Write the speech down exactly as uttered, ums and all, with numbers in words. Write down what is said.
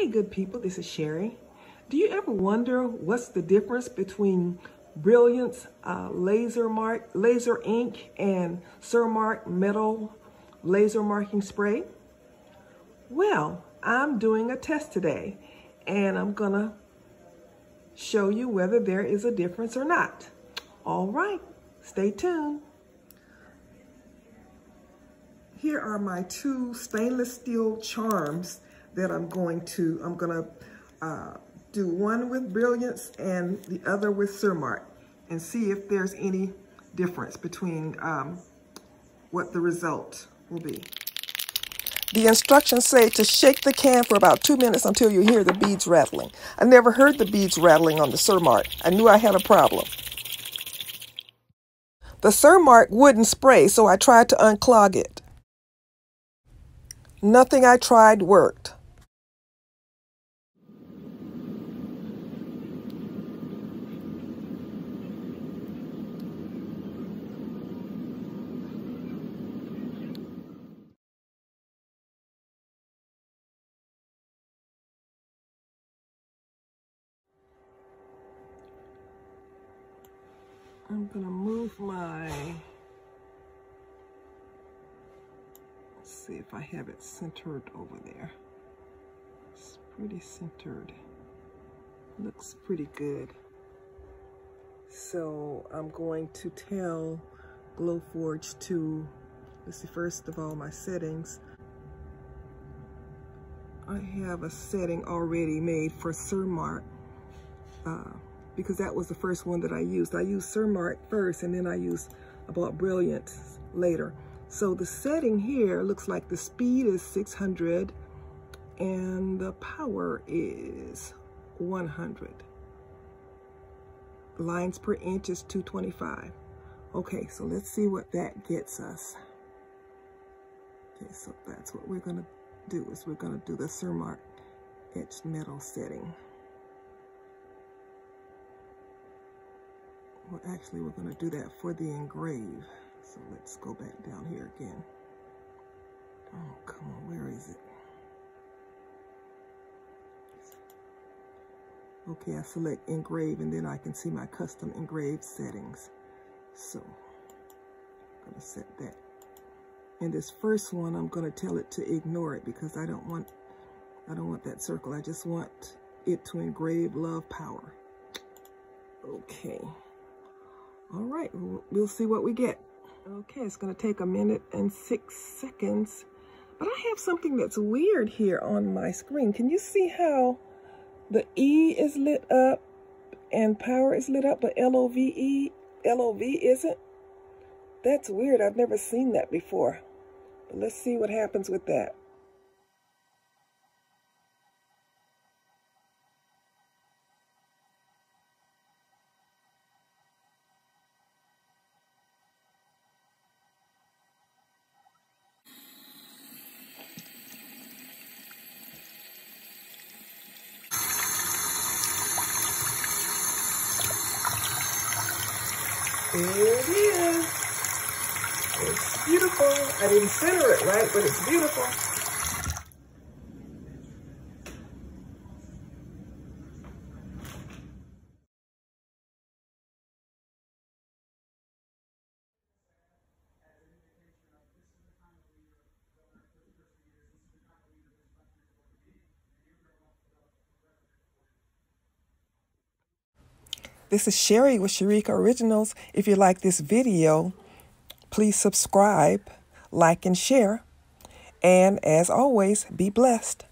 Hey good people, this is Sherry. Do you ever wonder what's the difference between Brilliance uh, laser mark laser ink and Cermark metal laser marking spray? Well, I'm doing a test today and I'm gonna show you whether there is a difference or not. All right, stay tuned. Here are my two stainless steel charms that I'm going to, I'm gonna uh, do one with Brilliance and the other with Cermark and see if there's any difference between um, what the result will be. The instructions say to shake the can for about two minutes until you hear the beads rattling. I never heard the beads rattling on the Cermark. I knew I had a problem. The Cermark wouldn't spray, so I tried to unclog it. Nothing I tried worked. I'm going to move my, let's see if I have it centered over there. It's pretty centered. Looks pretty good. So I'm going to tell Glowforge to, let's see, first of all, my settings. I have a setting already made for Cermark. Uh, because that was the first one that I used. I used Cermark first and then I used, I bought Brilliance later. So the setting here looks like the speed is six hundred and the power is one hundred. Lines per inch is two twenty-five. Okay, so let's see what that gets us. Okay, so that's what we're gonna do, is we're gonna do the Cermark etched metal setting. Well, actually, we're going to do that for the engrave. So let's go back down here again. Oh, come on, where is it? Okay, I select engrave, and then I can see my custom engraved settings. So I'm going to set that. And this first one, I'm going to tell it to ignore it because I don't want, I don't want that circle. I just want it to engrave love power. Okay. All right, we'll see what we get. Okay, it's gonna take a minute and six seconds, but I have something that's weird here on my screen. Can you see how the E is lit up and power is lit up, but L O V E, L O V isn't? That's weird, I've never seen that before. But let's see what happens with that. There it is. It's beautiful. I didn't center it right, but it's beautiful. This is Sherry with Sherika Originals. If you like this video, please subscribe, like, and share. And as always, be blessed.